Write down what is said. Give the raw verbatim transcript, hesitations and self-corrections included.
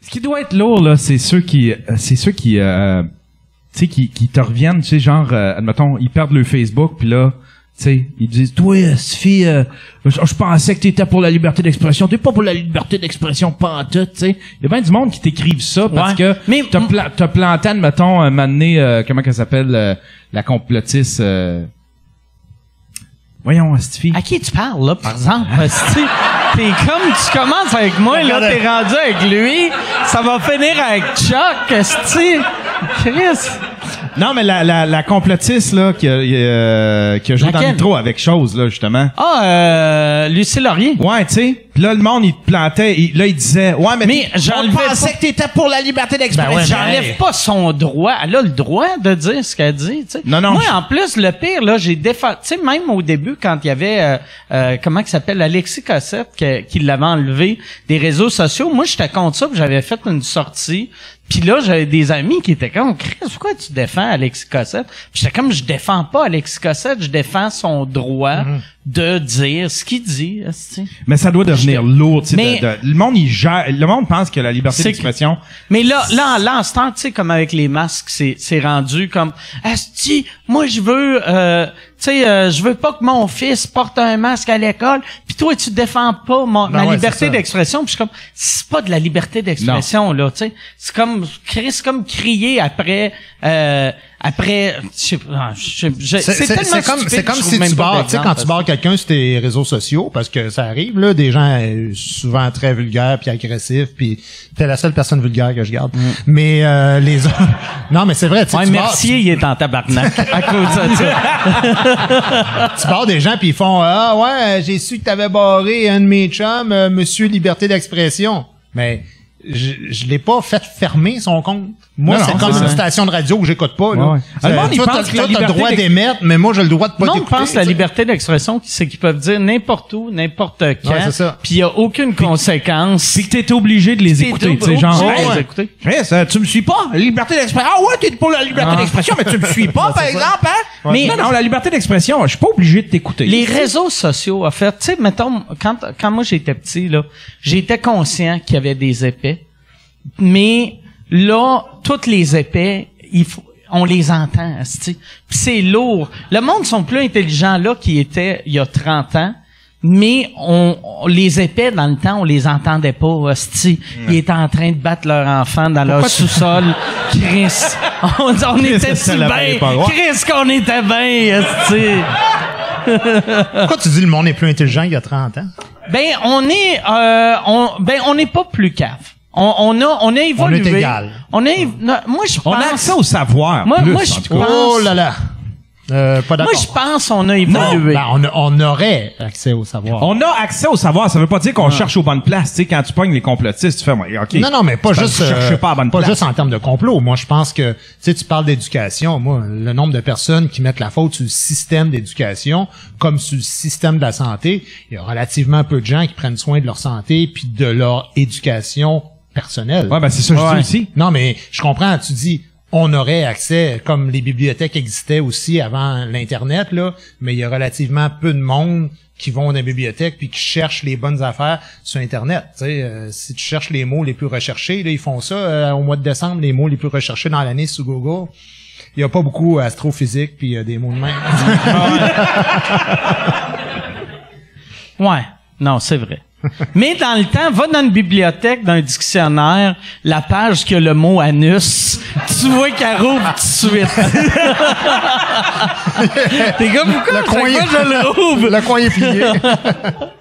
Ce qui doit être lourd, là, c'est ceux qui, c'est ceux qui, euh, tu sais, qui, qui te reviennent, tu sais, genre, euh, admettons, ils perdent le Facebook, puis là, tu sais, ils disent, toi, Sophie, euh, je, je pensais que t'étais pour la liberté d'expression, t'es pas pour la liberté d'expression pantoute, tu sais. Il y a bien du monde qui t'écrivent ça parce ouais. que t'as pla planté, admettons, un moment donné, euh, comment qu'elle s'appelle, euh, la complotiste, euh... voyons, Sophie. À qui tu parles, là, par exemple, Sophie? T'es comme, tu commences avec moi, là, t'es rendu avec lui, ça va finir avec Chuck, Sophie. Chris. Non, mais la, la, la complotiste, là, qui a, euh, qui a joué Laquelle? dans le métro avec chose, là, justement. Ah, euh, Lucie Laurier. Ouais, tu sais. Pis là, le monde, il te plantait, il, là, il disait, ouais, mais, mais je pensais que t'étais pour la liberté d'expression. Ben ouais, J'enlève hey. pas son droit. Elle a le droit de dire ce qu'elle dit, tu sais. Non, non. Moi, je... en plus, le pire, là, j'ai défendu, tu sais, même au début, quand il y avait, euh, euh comment il s'appelle, Alexis Cossette, qui, qui l'avait enlevé des réseaux sociaux, moi, j'étais contre ça, pis j'avais fait une sortie. Puis là, j'avais des amis qui étaient comme, Chris, pourquoi tu défends Alexis Cossette? Puis j'étais comme, je défends pas Alexis Cossette, je défends son droit mm-hmm. de dire ce qu'il dit. T'sais. Mais ça doit devenir lourd. Mais de, de, le monde, il gère, le monde pense que la liberté d'expression... Mais là, là, là, en ce temps, tu sais, comme avec les masques, c'est rendu comme, asti, moi, je veux... Euh, Tu sais, euh, je veux pas que mon fils porte un masque à l'école, puis toi, tu défends pas mon, ma ouais, liberté d'expression. Puis je suis comme, c'est pas de la liberté d'expression, là, tu sais. C'est comme, c'est comme crier après... Euh, Après, c'est comme, c'est comme si tu barres, tu sais, quand tu barres quelqu'un sur tes réseaux sociaux, parce que ça arrive, là, des gens euh, souvent très vulgaires puis agressifs, puis t'es la seule personne vulgaire que je garde. Mm. Mais euh, les autres, non, mais c'est vrai. Ouais, tu Mercier, tu... il est en tabarnak à cause de ça. Tu barres des gens puis ils font, ah ouais, j'ai su que t'avais barré un de mes chums, euh, Monsieur Liberté d'expression, mais. je, je l'ai pas fait fermer son compte. Moi, c'est comme une station de radio que j'écoute pas, là. Ouais, ouais. Alors, toi, t'as le droit d'émettre, mais moi, j'ai le droit de pas t'écouter. Non, on pense la liberté d'expression, c'est qu'ils peuvent dire n'importe où, n'importe quand. Ouais, c'est ça. Puis il y a aucune pis, conséquence. Puis que t'es obligé de les écouter, tu sais, genre. Hey, ouais. écouter. Hey, ça, tu me suis pas? Liberté d'expression. Ah ouais, t'es pour la liberté ah. d'expression, mais tu me suis pas, par exemple, hein? Ouais. Mais non, non, la liberté d'expression, je suis pas obligé de t'écouter. Les réseaux sociaux, en fait, tu sais, mettons, quand, quand moi j'étais petit, là, j'étais conscient qu'il y avait des épées. Mais là, toutes les épais, il faut, on les entend, tu sais. C'est lourd. Le monde sont plus intelligents là qu'ils étaient il y a trente ans, mais on, on les épais dans le temps, on les entendait pas, hostie. Ils étaient en train de battre leur enfant dans Pourquoi leur sous-sol. Chris, on, on Chris était si bien. Chris, qu'on était bien, hostie. Pourquoi tu dis le monde est plus intelligent il y a trente ans? Ben on est, euh, on, ben on n'est pas plus cave. On, on a, on a évolué. On est égal. On est, moi je pense. On a accès au savoir. Moi, plus, moi je pense. Oh là là. Euh, pas d'accord. Moi, je pense qu'on a évolué. Non, ben, on, on aurait accès au savoir. On a accès au savoir. Ça veut pas dire qu'on ah. cherche aux bonnes places. Tu sais, quand tu pognes les complotistes, tu fais, OK. Non, non, mais pas juste, euh, cherche pas, à bonne pas place. juste en termes de complot. Moi, je pense que, tu sais, tu parles d'éducation. Moi, le nombre de personnes qui mettent la faute sur le système d'éducation, comme sur le système de la santé, il y a relativement peu de gens qui prennent soin de leur santé puis de leur éducation personnelle. Ouais, ben, c'est ça que ouais. je dis aussi. Non, mais je comprends. Tu dis, on aurait accès, comme les bibliothèques existaient aussi avant l'Internet, là, mais il y a relativement peu de monde qui vont dans les bibliothèques puis qui cherchent les bonnes affaires sur Internet. Tu sais, euh, si tu cherches les mots les plus recherchés, là, ils font ça euh, au mois de décembre, les mots les plus recherchés dans l'année sur Google. Il n'y a pas beaucoup astrophysique puis il y a des mots de même. Ouais, non, c'est vrai. Mais dans le temps, va dans une bibliothèque, dans un dictionnaire, la page qui a le mot « anus », tu vois qu'elle rouvre tout de suite. T'es comme, pourquoi, le coin, je le rouvre? Le coin est plié.